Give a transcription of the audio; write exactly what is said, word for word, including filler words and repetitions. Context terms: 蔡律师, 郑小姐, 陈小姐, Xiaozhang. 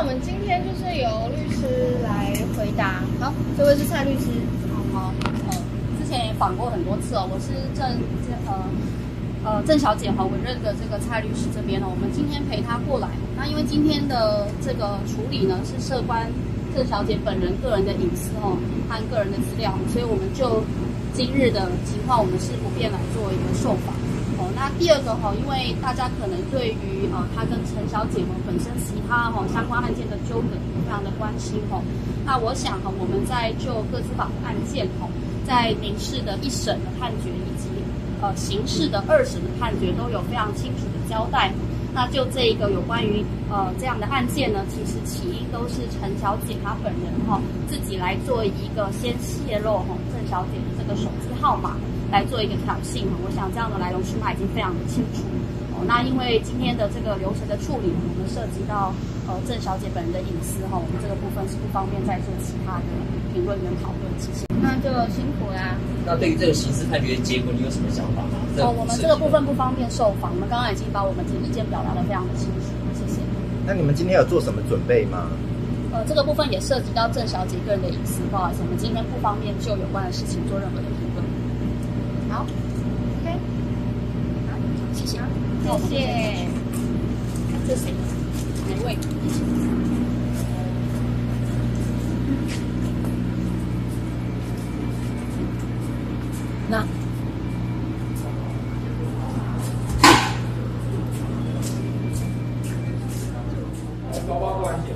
那我们今天就是由律师来回答。好，这位是蔡律师。好，呃，之前也访过很多次哦。我是郑呃呃郑小姐哈，委任的这个蔡律师这边呢，我们今天陪她过来。那因为今天的这个处理呢是涉关郑小姐本人个人的隐私哦和个人的资料，所以我们就今日的情况我们是不便来做一个受访。 哦，那第二个哈、哦，因为大家可能对于呃她跟陈小姐们本身其他哈、哦、相关案件的纠葛非常的关心哦。那我想哈、哦，我们在就各自法的案件哦，在民事的一审的判决以及呃刑事的二审的判决都有非常清楚的交代。那就这一个有关于呃这样的案件呢，其实起因都是陈小姐她本人哈、哦、自己来做一个先泄露哈、哦、郑小姐的这个手机号码。 来做一个挑衅，我想这样的来龙去脉已经非常的清楚哦。那因为今天的这个流程的处理，我们涉及到呃郑小姐本人的隐私哈、哦，我们这个部分是不方便再做其他的评论跟讨论，谢谢。那就辛苦啦。那对于这个刑事判决的结果，你有什么想法吗？哦，我们这个部分不方便受访，我们刚刚已经把我们的意见表达的非常的清楚，谢谢。那你们今天有做什么准备吗？ 呃，这个部分也涉及到郑小姐个人的隐私，不好意思，我们今天不方便就有关的事情做任何的评论。 好 ，OK， 好，谢谢，谢谢，这是哪位？那包包过来捡。